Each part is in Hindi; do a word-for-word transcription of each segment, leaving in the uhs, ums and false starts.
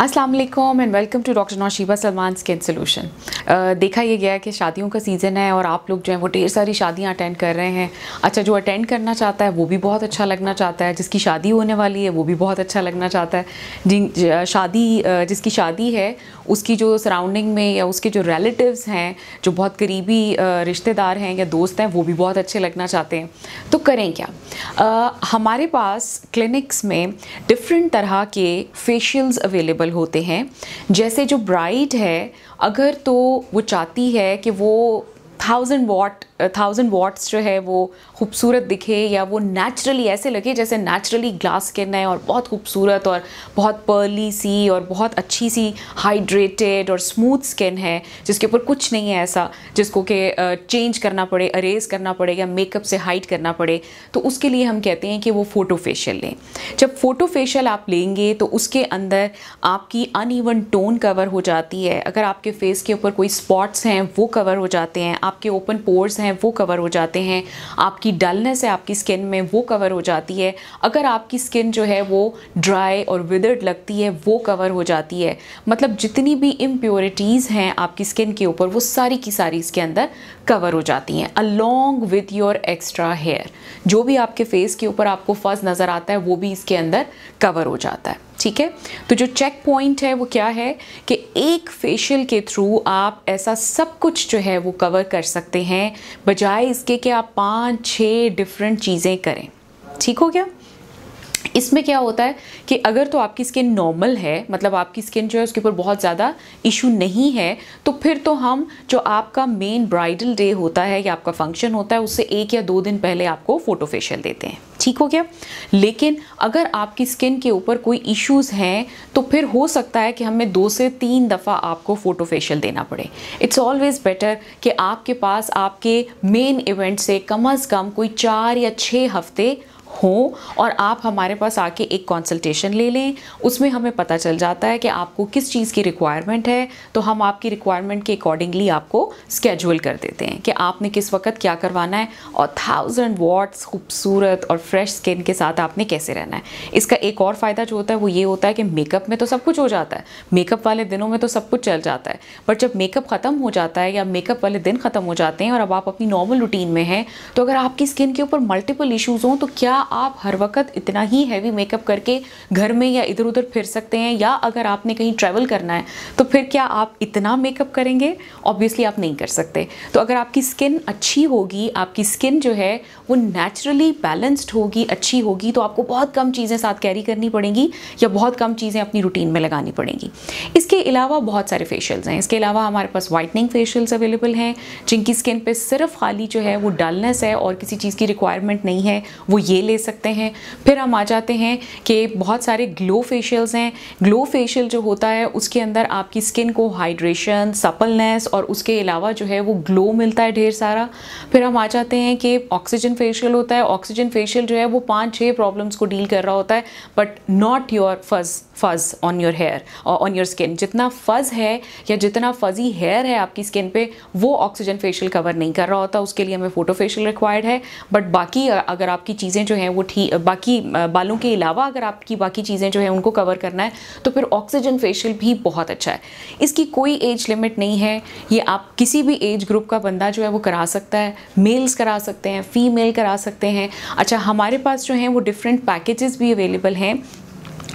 अस्सलाम वालेकुम एंड वेलकम टू डॉ नोशीबा सलमान स्किन सोलूशन। देखा ये गया है कि शादियों का सीज़न है और आप लोग जो हैं वो ढेर सारी शादियां अटेंड कर रहे हैं। अच्छा, जो अटेंड करना चाहता है वो भी बहुत अच्छा लगना चाहता है, जिसकी शादी होने वाली है वो भी बहुत अच्छा लगना चाहता है, जिन शादी जिसकी शादी है उसकी जो सराउंडिंग में या उसके जो रिलेटिव्स हैं, जो बहुत करीबी रिश्तेदार हैं या दोस्त हैं, वो भी बहुत अच्छे लगना चाहते हैं। तो करें क्या? आ, हमारे पास क्लिनिक्स में डिफरेंट तरह के फेशियल्स अवेलेबल होते हैं। जैसे जो ब्राइड है, अगर तो वो चाहती है कि वो थाउजेंड वॉट थाउजेंड वॉट्स जो है वो खूबसूरत दिखे या वो नेचुरली ऐसे लगे जैसे नेचुरली ग्लास स्किन है और बहुत खूबसूरत और बहुत पर्ली सी और बहुत अच्छी सी हाइड्रेटेड और स्मूथ स्किन है, जिसके ऊपर कुछ नहीं है ऐसा जिसको कि चेंज करना पड़े, अरेज करना पड़े या मेकअप से हाइड करना पड़े। तो उसके लिए हम कहते हैं कि वो फ़ोटो फेशियल लें। जब फ़ोटो फेशियल आप लेंगे तो उसके अंदर आपकी अनइवन टोन कवर हो जाती है। अगर आपके फेस के ऊपर कोई स्पॉट्स हैं वो कवर हो जाते हैं, आपके ओपन पोर्स हैं वो कवर हो जाते हैं, आपकी डलनेस है आपकी स्किन में वो कवर हो जाती है, अगर आपकी स्किन जो है वो ड्राई और विदर्ड लगती है वो कवर हो जाती है। मतलब जितनी भी इम्प्योरिटीज़ हैं आपकी स्किन के ऊपर वो सारी की सारी इसके अंदर कवर हो जाती हैं, along with your extra hair. जो भी आपके फेस के ऊपर आपको फज नज़र आता है वो भी इसके अंदर कवर हो जाता है। ठीक है, तो जो चेक पॉइंट है वो क्या है कि एक फेशियल के थ्रू आप ऐसा सब कुछ जो है वो कवर कर सकते हैं, बजाय इसके कि आप पाँच छः डिफरेंट चीज़ें करें। ठीक हो गया? इसमें क्या होता है कि अगर तो आपकी स्किन नॉर्मल है, मतलब आपकी स्किन जो है उसके ऊपर बहुत ज़्यादा इशू नहीं है, तो फिर तो हम जो आपका मेन ब्राइडल डे होता है या आपका फंक्शन होता है उससे एक या दो दिन पहले आपको फ़ोटो फेशियल देते हैं। ठीक हो गया? लेकिन अगर आपकी स्किन के ऊपर कोई इश्यूज़ हैं तो फिर हो सकता है कि हमें दो से तीन दफ़ा आपको फ़ोटो फेशियल देना पड़े। इट्स ऑलवेज़ बेटर कि आपके पास आपके मेन इवेंट से कम अज़ कम कोई चार या छः हफ्ते हों और आप हमारे पास आके एक कंसल्टेशन ले लें। उसमें हमें पता चल जाता है कि आपको किस चीज़ की रिक्वायरमेंट है, तो हम आपकी रिक्वायरमेंट के अकॉर्डिंगली आपको स्केड्यूल कर देते हैं कि आपने किस वक्त क्या करवाना है और थाउजेंड वॉट्स खूबसूरत और फ्रेश स्किन के साथ आपने कैसे रहना है। इसका एक और फ़ायदा जो होता है वो ये होता है कि मेकअप में तो सब कुछ हो जाता है, मेकअप वाले दिनों में तो सब कुछ चल जाता है, बट जब मेकअप ख़त्म हो जाता है या मेकअप वाले दिन ख़त्म हो जाते हैं और अब आप अपनी नॉर्मल रूटीन में हैं, तो अगर आपकी स्किन के ऊपर मल्टीपल इशूज़ हों तो क्या आप हर वक्त इतना ही हैवी मेकअप करके घर में या इधर उधर फिर सकते हैं? या अगर आपने कहीं ट्रैवल करना है तो फिर क्या आप इतना मेकअप करेंगे? ऑब्वियसली आप नहीं कर सकते। तो अगर आपकी स्किन अच्छी होगी, आपकी स्किन जो है वो नेचुरली बैलेंस्ड होगी, अच्छी होगी, तो आपको बहुत कम चीज़ें साथ कैरी करनी पड़ेंगी या बहुत कम चीज़ें अपनी रूटीन में लगानी पड़ेंगी। इसके अलावा बहुत सारे फेशियल्स हैं। इसके अलावा हमारे पास वाइटनिंग फेशियल्स अवेलेबल हैं, जिनकी स्किन पर सिर्फ खाली जो है वो डलनेस है और किसी चीज़ की रिक्वायरमेंट नहीं है, वो ये ले सकते हैं। फिर हम आ जाते हैं कि बहुत सारे ग्लो फेशियल्स हैं। ग्लो फेशियल जो होता है उसके अंदर आपकी स्किन को हाइड्रेशन, सपलनेस और उसके अलावा जो है वो ग्लो मिलता है ढेर सारा। फिर हम आ जाते हैं कि ऑक्सीजन फेशियल होता है। ऑक्सीजन फेशियल जो है वो पाँच छः प्रॉब्लम्स को डील कर रहा होता है, but not your fuzz fuzz on your hair और ऑन योर स्किन। जितना फज़ है या जितना फजी हेयर है आपकी स्किन पे वो ऑक्सीजन फेशियल कवर नहीं कर रहा होता, उसके लिए हमें फ़ोटो फेशियल रिक्वायर्ड है। बट बाकी अगर आपकी चीज़ें जो हैं वो ठीक, बाकी बालों के अलावा अगर आपकी बाकी चीज़ें जो है उनको कवर करना है तो फिर ऑक्सीजन फेशियल भी बहुत अच्छा है। इसकी कोई एज लिमिट नहीं है, ये आप किसी भी एज ग्रुप का बंदा जो है वो करा सकता है। मेल्स करा सकते हैं, फीमेल करा सकते हैं। अच्छा, हमारे पास जो हैं वो डिफरेंट पैकेजेस भी अवेलेबल हैं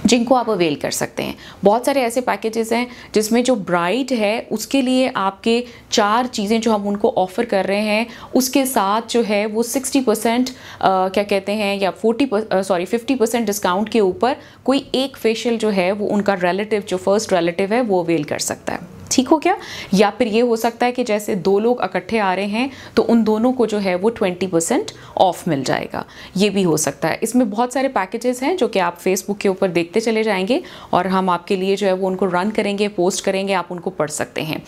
जिनको आप अवेल कर सकते हैं। बहुत सारे ऐसे पैकेजेस हैं जिसमें जो ब्राइड है उसके लिए आपके चार चीज़ें जो हम उनको ऑफ़र कर रहे हैं उसके साथ जो है वो सिक्सटी परसेंट क्या कहते हैं या forty sorry fifty percent discount के ऊपर कोई एक फेशियल जो है वो उनका रिलेटिव, जो फर्स्ट रिलेटिव है, वो अवेल कर सकता है। ठीक हो गया? या फिर ये हो सकता है कि जैसे दो लोग इकट्ठे आ रहे हैं तो उन दोनों को जो है वो ट्वेंटी परसेंट ऑफ मिल जाएगा, ये भी हो सकता है। इसमें बहुत सारे पैकेजेस हैं जो कि आप फेसबुक के ऊपर देखते चले जाएंगे और हम आपके लिए जो है वो उनको रन करेंगे, पोस्ट करेंगे, आप उनको पढ़ सकते हैं।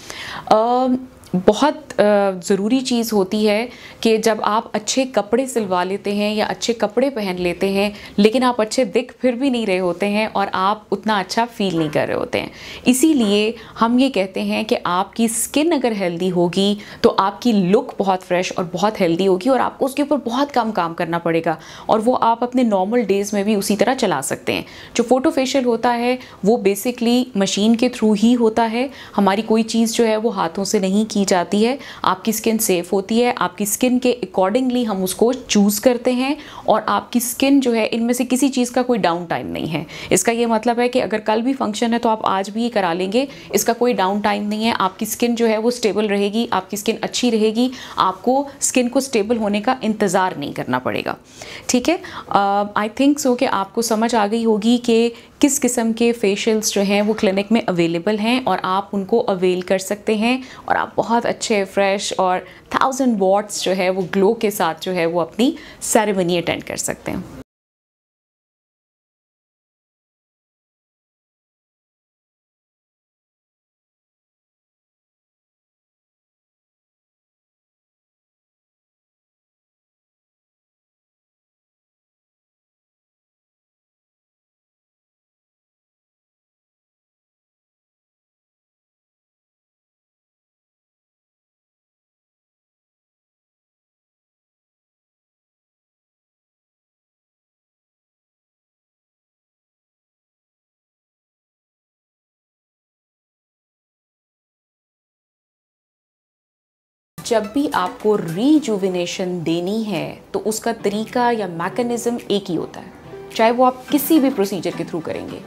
आ, बहुत ज़रूरी चीज़ होती है कि जब आप अच्छे कपड़े सिलवा लेते हैं या अच्छे कपड़े पहन लेते हैं लेकिन आप अच्छे दिख फिर भी नहीं रहे होते हैं और आप उतना अच्छा फील नहीं कर रहे होते हैं। इसीलिए हम ये कहते हैं कि आपकी स्किन अगर हेल्दी होगी तो आपकी लुक बहुत फ्रेश और बहुत हेल्दी होगी और आपको उसके ऊपर बहुत कम काम करना पड़ेगा और वो आप अपने नॉर्मल डेज़ में भी उसी तरह चला सकते हैं। जो फ़ोटो फेशियल होता है वो बेसिकली मशीन के थ्रू ही होता है, हमारी कोई चीज़ जो है वो हाथों से नहीं की जाती है। आपकी स्किन सेफ होती है, आपकी स्किन के अकॉर्डिंगली हम उसको चूज़ करते हैं और आपकी स्किन जो है इनमें से किसी चीज़ का कोई डाउन टाइम नहीं है। इसका ये मतलब है कि अगर कल भी फंक्शन है तो आप आज भी ये करा लेंगे, इसका कोई डाउन टाइम नहीं है। आपकी स्किन जो है वो स्टेबल रहेगी, आपकी स्किन अच्छी रहेगी, आपको स्किन को स्टेबल होने का इंतज़ार नहीं करना पड़ेगा। ठीक है, आई थिंक सो कि आपको समझ आ गई होगी कि किस किस्म के फेशियल्स जो हैं वो क्लिनिक में अवेलेबल हैं और आप उनको अवेल कर सकते हैं और आप बहुत अच्छे फ्रेश और थाउजेंड वॉट्स जो है वो ग्लो के साथ जो है वो अपनी सेरेमनी अटेंड कर सकते हैं। जब भी आपको रीजुविनेशन देनी है तो उसका तरीका या मैकेनिज़्म एक ही होता है, चाहे वो आप किसी भी प्रोसीजर के थ्रू करेंगे।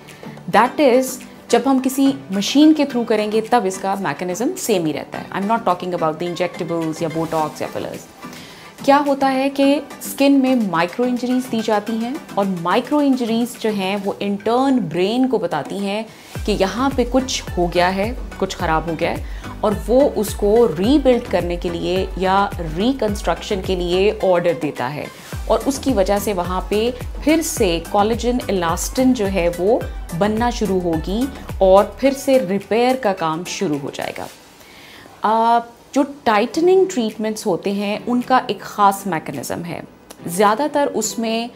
दैट इज़ जब हम किसी मशीन के थ्रू करेंगे तब इसका मैकेनिज़्म सेम ही रहता है। I am not talking about the injectables या बोटॉक्स या फिलर्स। क्या होता है कि स्किन में माइक्रो इंजरीज़ दी जाती हैं और माइक्रो इंजरीज़ जो हैं वो इंटर्न ब्रेन को बताती हैं कि यहाँ पे कुछ हो गया है, कुछ ख़राब हो गया है और वो उसको रीबिल्ड करने के लिए या रिकन्स्ट्रक्शन के लिए ऑर्डर देता है और उसकी वजह से वहाँ पे फिर से कोलेजन इलास्टिन जो है वो बनना शुरू होगी और फिर से रिपेयर का काम शुरू हो जाएगा। आप जो टाइटनिंग ट्रीटमेंट्स होते हैं उनका एक ख़ास मैकेनिज़्म है। ज़्यादातर उसमें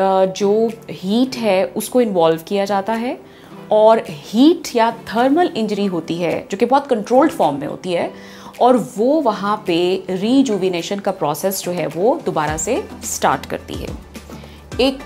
जो हीट है उसको इन्वॉल्व किया जाता है और हीट या थर्मल इंजरी होती है जो कि बहुत कंट्रोल्ड फॉर्म में होती है और वो वहाँ पे रीजुविनेशन का प्रोसेस जो है वो दोबारा से स्टार्ट करती है। एक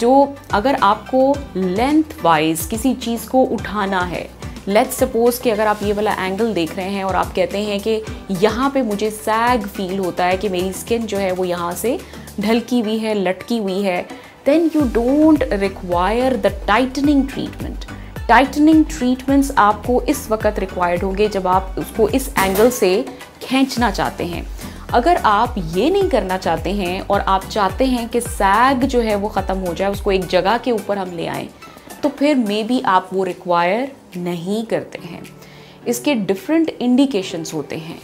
जो अगर आपको लेंथ वाइज किसी चीज़ को उठाना है, लेट्स सपोज़ कि अगर आप ये वाला एंगल देख रहे हैं और आप कहते हैं कि यहाँ पे मुझे सैग फील होता है कि मेरी स्किन जो है वो यहाँ से ढलकी हुई है, लटकी हुई है, then you don't require the tightening treatment. Tightening treatments आपको इस वक्त रिक्वायर्ड होंगे जब आप उसको इस एंगल से खींचना चाहते हैं। अगर आप ये नहीं करना चाहते हैं और आप चाहते हैं कि सैग जो है वो ख़त्म हो जाए, उसको एक जगह के ऊपर हम ले आएँ, तो फिर मे बी आप वो रिक्वायर नहीं करते हैं। इसके डिफरेंट इंडिकेशंस होते हैं।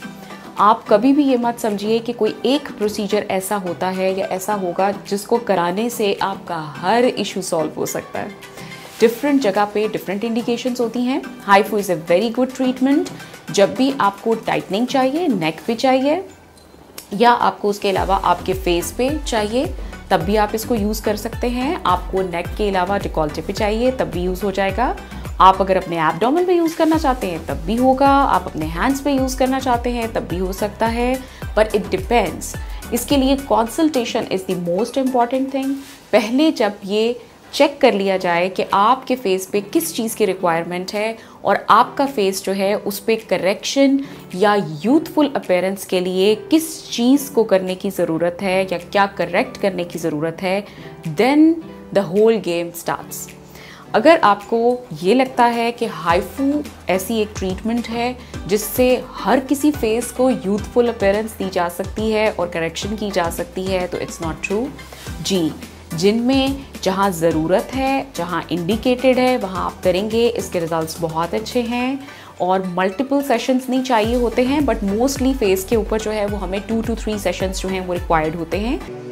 आप कभी भी ये मत समझिए कि कोई एक प्रोसीजर ऐसा होता है या ऐसा होगा जिसको कराने से आपका हर इशू सॉल्व हो सकता है। डिफरेंट जगह पे डिफरेंट इंडिकेशंस होती हैं। HIFU is a very good treatment. जब भी आपको टाइटनिंग चाहिए, नेक पे चाहिए या आपको उसके अलावा आपके फेस पे चाहिए, तब भी आप इसको यूज़ कर सकते हैं। आपको नेक के अलावा डिकॉल्टे पे चाहिए तब भी यूज़ हो जाएगा। आप अगर अपने एब्डोमेन पे यूज़ करना चाहते हैं तब भी होगा, आप अपने हैंड्स पे यूज़ करना चाहते हैं तब भी हो सकता है, पर इट डिपेंड्स। इसके लिए consultation is the most important thing. पहले जब ये चेक कर लिया जाए कि आपके फेस पे किस चीज़ की रिक्वायरमेंट है और आपका फेस जो है उस पर करेक्शन या यूथफुल अपीयरेंस के लिए किस चीज़ को करने की ज़रूरत है या क्या करेक्ट करने की ज़रूरत है, then the whole game starts. अगर आपको ये लगता है कि हाइफू ऐसी एक ट्रीटमेंट है जिससे हर किसी फेस को यूथफुल अपीयरेंस दी जा सकती है और करेक्शन की जा सकती है, तो इट्स नॉट ट्रू जी। जिनमें जहाँ ज़रूरत है, जहाँ इंडिकेटेड है, वहाँ आप करेंगे, इसके रिजल्ट्स बहुत अच्छे हैं और मल्टीपल सेशंस नहीं चाहिए होते हैं, बट मोस्टली फेस के ऊपर जो है वो हमें टू टू थ्री सेशंस जो हैं वो रिक्वायर्ड होते हैं।